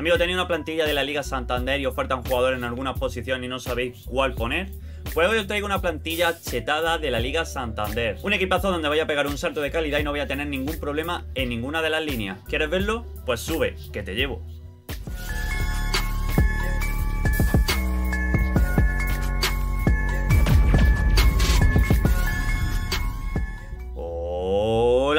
Amigo, tenéis una plantilla de la Liga Santander y os faltan jugadores en alguna posición y no sabéis cuál poner. Pues hoy os traigo una plantilla chetada de la Liga Santander. Un equipazo donde vaya a pegar un salto de calidad y no voy a tener ningún problema en ninguna de las líneas. ¿Quieres verlo? Pues sube, que te llevo.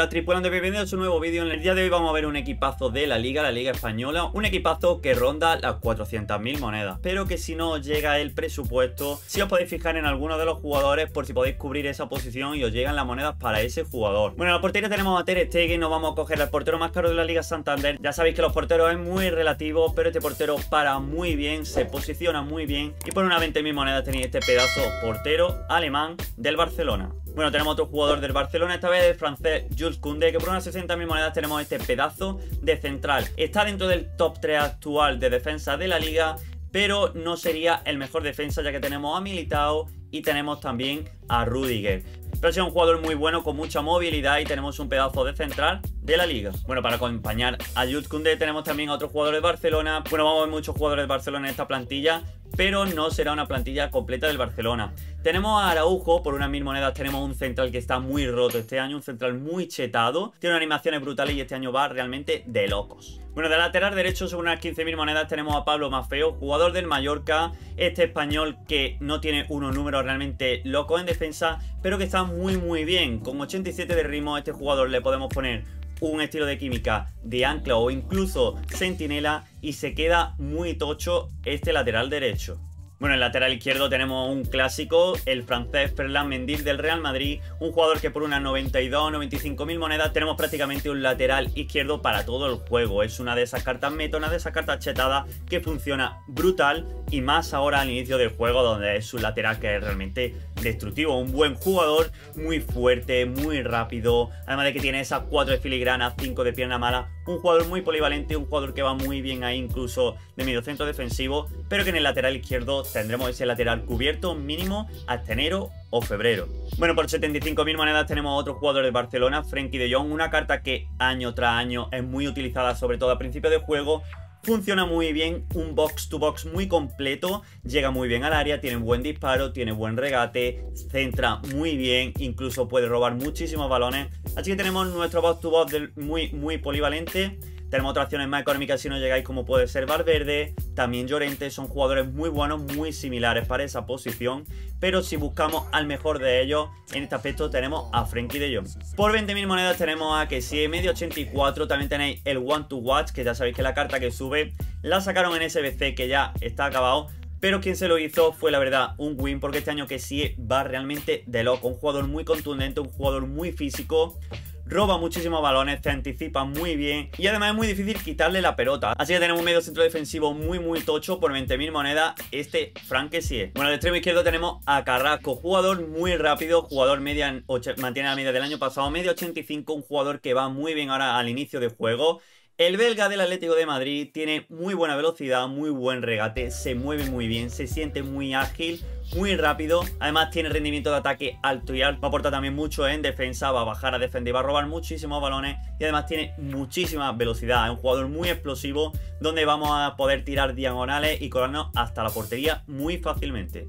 Tripulante, bienvenidos a un nuevo vídeo. En el día de hoy vamos a ver un equipazo de la Liga Española. Un equipazo que ronda las 400.000 monedas. Pero que si no os llega el presupuesto, si os podéis fijar en alguno de los jugadores por si podéis cubrir esa posición y os llegan las monedas para ese jugador. Bueno, en la portería tenemos a Ter Stegen. Nos vamos a coger al portero más caro de la Liga Santander. Ya sabéis que los porteros es muy relativo, pero este portero para muy bien, se posiciona muy bien. Y por unas 20.000 monedas tenéis este pedazo portero alemán del Barcelona. Bueno, tenemos otro jugador del Barcelona, esta vez el francés Jules Koundé, que por unas 60.000 monedas tenemos este pedazo de central. Está dentro del top 3 actual de defensa de la liga, pero no sería el mejor defensa, ya que tenemos a Militao y tenemos también a Rüdiger. Pero es un jugador muy bueno, con mucha movilidad, y tenemos un pedazo de central de la liga. Bueno, para acompañar a Jules Koundé tenemos también a otro jugador de Barcelona. Bueno, vamos a ver muchos jugadores de Barcelona en esta plantilla, pero no será una plantilla completa del Barcelona. Tenemos a Araujo, por unas 1.000 monedas tenemos un central que está muy roto este año, un central muy chetado, tiene unas animaciones brutales y este año va realmente de locos. Bueno, de lateral derecho, sobre unas 15.000 monedas tenemos a Pablo Maffeo, jugador del Mallorca, este español que no tiene unos números realmente locos en defensa, pero que está muy bien. Con 87 de ritmo a este jugador le podemos poner un estilo de química de ancla o incluso centinela y se queda muy tocho este lateral derecho. Bueno, en el lateral izquierdo tenemos un clásico, el francés Ferland Mendy del Real Madrid, un jugador que por unas 92 95.000 monedas tenemos prácticamente un lateral izquierdo para todo el juego. Es una de esas cartas meta, una de esas cartas chetadas que funciona brutal y más ahora al inicio del juego, donde es un lateral que es realmente destructivo. Un buen jugador, muy fuerte, muy rápido, además de que tiene esas 4 de filigrana, 5 de pierna mala. Un jugador muy polivalente, un jugador que va muy bien ahí incluso de mediocentro defensivo, pero que en el lateral izquierdo tendremos ese lateral cubierto mínimo hasta enero o febrero. Bueno, por 75.000 monedas tenemos a otro jugador de Barcelona, Frenkie de Jong, una carta que año tras año es muy utilizada, sobre todo a principio de juego. Funciona muy bien, un box to box muy completo, llega muy bien al área, tiene buen disparo, tiene buen regate, centra muy bien, incluso puede robar muchísimos balones. Así que tenemos nuestro box to box muy polivalente. Tenemos otras opciones más económicas si no llegáis, como puede ser Valverde, también Llorente. Son jugadores muy buenos, muy similares para esa posición, pero si buscamos al mejor de ellos, en este aspecto tenemos a Frenkie de Jong. Por 20.000 monedas tenemos a Kessie, medio 84. También tenéis el One to Watch, que ya sabéis que la carta que sube la sacaron en SBC, que ya está acabado. Pero quien se lo hizo fue, la verdad, un win, porque este año Kessie va realmente de loco. Un jugador muy contundente, un jugador muy físico, roba muchísimos balones, se anticipa muy bien y además es muy difícil quitarle la pelota. Así que tenemos un medio centro defensivo muy tocho por 20.000 monedas, este Frenkie de Jong. Bueno, al extremo izquierdo tenemos a Carrasco, jugador muy rápido, jugador media, mantiene la media del año pasado, medio 85, un jugador que va muy bien ahora al inicio de juego. El belga del Atlético de Madrid tiene muy buena velocidad, muy buen regate, se mueve muy bien, se siente muy ágil, muy rápido. Además tiene rendimiento de ataque alto y alto, va a aportar también mucho en defensa, va a bajar a defender, va a robar muchísimos balones y además tiene muchísima velocidad. Es un jugador muy explosivo donde vamos a poder tirar diagonales y colarnos hasta la portería muy fácilmente.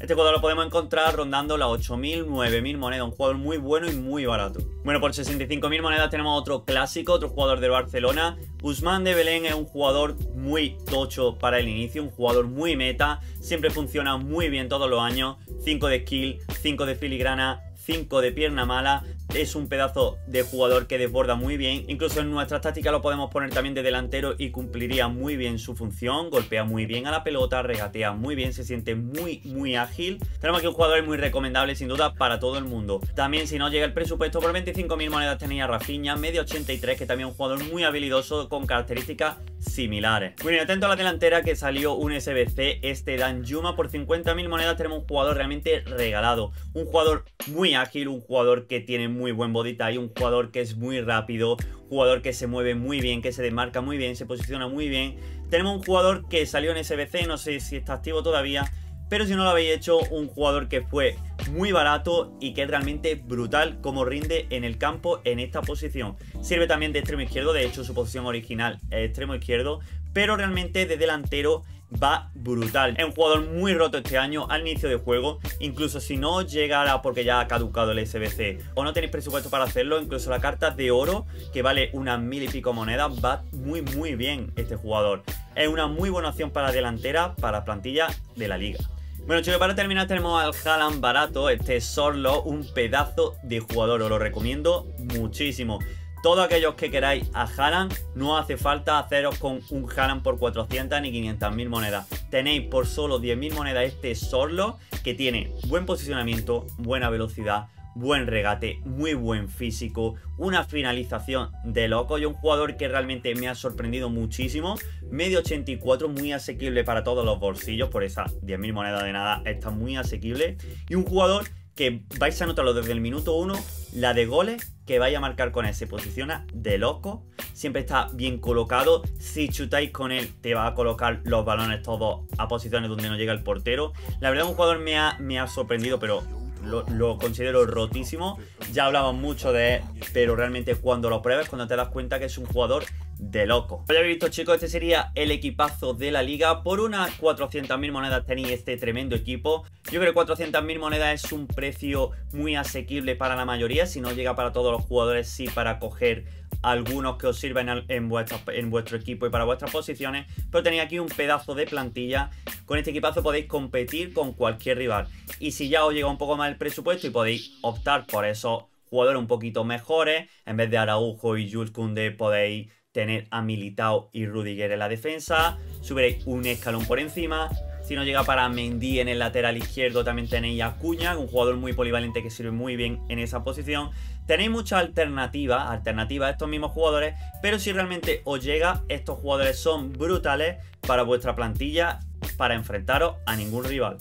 Este jugador lo podemos encontrar rondando las 8.000, 9.000 monedas. Un jugador muy bueno y muy barato. Bueno, por 65.000 monedas tenemos otro clásico, otro jugador del Barcelona. Ousmane Dembélé es un jugador muy tocho para el inicio, un jugador muy meta. Siempre funciona muy bien todos los años. 5 de skill, 5 de filigrana, 5 de pierna mala. Es un pedazo de jugador que desborda muy bien. Incluso en nuestras tácticas lo podemos poner también de delantero y cumpliría muy bien su función. Golpea muy bien a la pelota, regatea muy bien, se siente muy ágil. Tenemos aquí un jugador muy recomendable sin duda para todo el mundo. También, si no llega el presupuesto, por 25.000 monedas tenéis a Rafiña, medio 83, que también es un jugador muy habilidoso con características similares. Muy bien, atento a la delantera, que salió un SBC, este Danjuma. Por 50.000 monedas tenemos un jugador realmente regalado. Un jugador muy ágil, un jugador que tiene muy buen body type, un jugador que es muy rápido, jugador que se mueve muy bien, que se desmarca muy bien, se posiciona muy bien. Tenemos un jugador que salió en SBC, no sé si está activo todavía, pero si no lo habéis hecho, un jugador que fue muy barato y que es realmente brutal como rinde en el campo en esta posición. Sirve también de extremo izquierdo, de hecho su posición original es extremo izquierdo, pero realmente de delantero va brutal. Es un jugador muy roto este año al inicio de juego. Incluso si no os llegara porque ya ha caducado el SBC o no tenéis presupuesto para hacerlo, incluso la carta de oro, que vale unas 1000 y pico monedas, va muy bien este jugador. Es una muy buena opción para delantera, para plantilla de la liga. Bueno chicos, para terminar tenemos al Haaland barato, este Sorloth, un pedazo de jugador, os lo recomiendo muchísimo. Todos aquellos que queráis a Haaland, no hace falta haceros con un Haaland por 400 ni 500.000 monedas. Tenéis por solo 10.000 monedas este Sorloth, que tiene buen posicionamiento, buena velocidad, buen regate, muy buen físico, una finalización de loco y un jugador que realmente me ha sorprendido muchísimo. Medio 84, muy asequible para todos los bolsillos, por esas 10.000 monedas de nada está muy asequible. Y un jugador que vais a notarlo desde el minuto 1, la de goles que vais a marcar con él, se posiciona de loco, siempre está bien colocado, si chutáis con él te va a colocar los balones todos a posiciones donde no llega el portero. La verdad un jugador me ha sorprendido, pero lo considero rotísimo. Ya hablamos mucho de él, pero realmente cuando lo pruebas, cuando te das cuenta que es un jugador de loco. Como ya habéis visto chicos, este sería el equipazo de la liga. Por unas 400.000 monedas tenéis este tremendo equipo. Yo creo que 400.000 monedas es un precio muy asequible para la mayoría. Si no llega para todos los jugadores, sí para coger algunos que os sirvan en vuestro equipo y para vuestras posiciones. Pero tenéis aquí un pedazo de plantilla. Con este equipazo podéis competir con cualquier rival. Y si ya os llega un poco más el presupuesto y podéis optar por esos jugadores un poquito mejores, en vez de Araujo y Jules Koundé podéis tener a Militao y Rüdiger en la defensa, subiréis un escalón por encima. Si no llega para Mendy en el lateral izquierdo, también tenéis a Acuña, un jugador muy polivalente que sirve muy bien en esa posición. Tenéis muchas alternativas a estos mismos jugadores, pero si realmente os llega, estos jugadores son brutales para vuestra plantilla, para enfrentaros a ningún rival.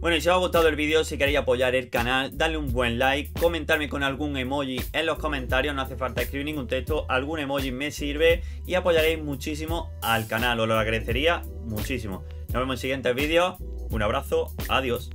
Bueno, y si os ha gustado el vídeo, si queréis apoyar el canal, darle un buen like, comentarme con algún emoji en los comentarios, no hace falta escribir ningún texto, algún emoji me sirve y apoyaréis muchísimo al canal, os lo agradecería muchísimo. Nos vemos en siguientes vídeos, un abrazo, adiós.